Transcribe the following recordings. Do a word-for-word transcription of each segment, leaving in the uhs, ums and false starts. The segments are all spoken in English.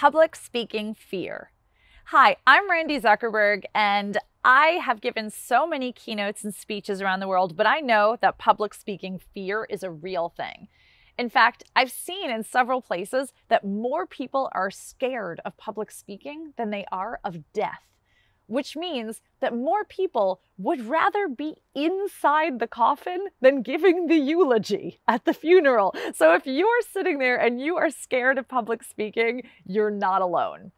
public speaking fear. Hi, I'm Randi Zuckerberg, and I have given so many keynotes and speeches around the world, but I know that public speaking fear is a real thing. In fact, I've seen in several places that more people are scared of public speaking than they are of death, which means that more people would rather be inside the coffin than giving the eulogy at the funeral. So if you're sitting there and you are scared of public speaking, you're not alone.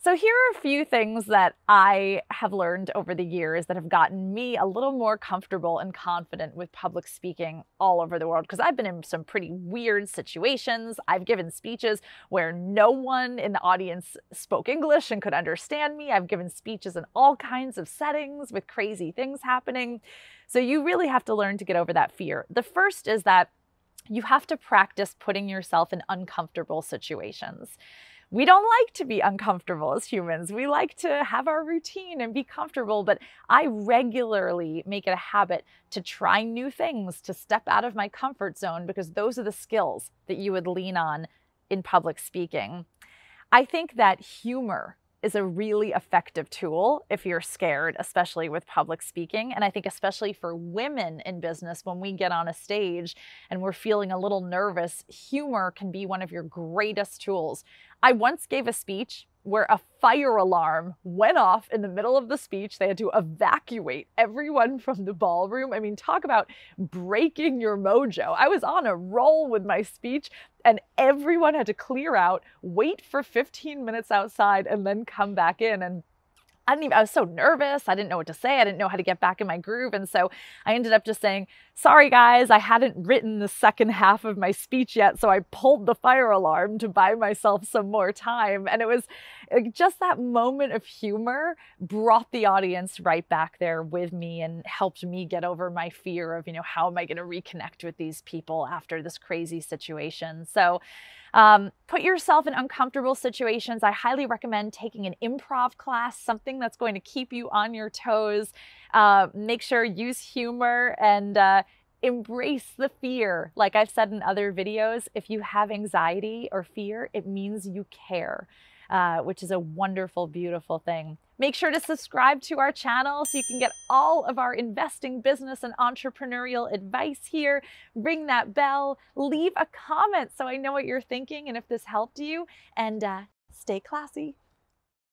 So here are a few things that I have learned over the years that have gotten me a little more comfortable and confident with public speaking all over the world, because I've been in some pretty weird situations. I've given speeches where no one in the audience spoke English and could understand me. I've given speeches in all kinds of settings with crazy things happening. So you really have to learn to get over that fear. The first is that you have to practice putting yourself in uncomfortable situations. We don't like to be uncomfortable as humans. We like to have our routine and be comfortable, but I regularly make it a habit to try new things, to step out of my comfort zone, because those are the skills that you would lean on in public speaking. I think that humor is a really effective tool if you're scared, especially with public speaking. And I think especially for women in business, when we get on a stage and we're feeling a little nervous, humor can be one of your greatest tools. I once gave a speech where a fire alarm went off in the middle of the speech. They had to evacuate everyone from the ballroom. I mean, talk about breaking your mojo. I was on a roll with my speech, and everyone had to clear out, wait for fifteen minutes outside, and then come back in. And I didn't even, I was so nervous. I didn't know what to say. I didn't know how to get back in my groove. And so I ended up just saying, sorry guys, I hadn't written the second half of my speech yet. So I pulled the fire alarm to buy myself some more time. And it was just that moment of humor brought the audience right back there with me and helped me get over my fear of, you know, how am I going to reconnect with these people after this crazy situation? So um, put yourself in uncomfortable situations. I highly recommend taking an improv class, something that's going to keep you on your toes. Uh, make sure use humor and uh, embrace the fear. Like I've said in other videos, if you have anxiety or fear, it means you care, uh, which is a wonderful, beautiful thing. Make sure to subscribe to our channel so you can get all of our investing, business, and entrepreneurial advice here. Ring that bell, leave a comment so I know what you're thinking and if this helped you, and uh, stay classy.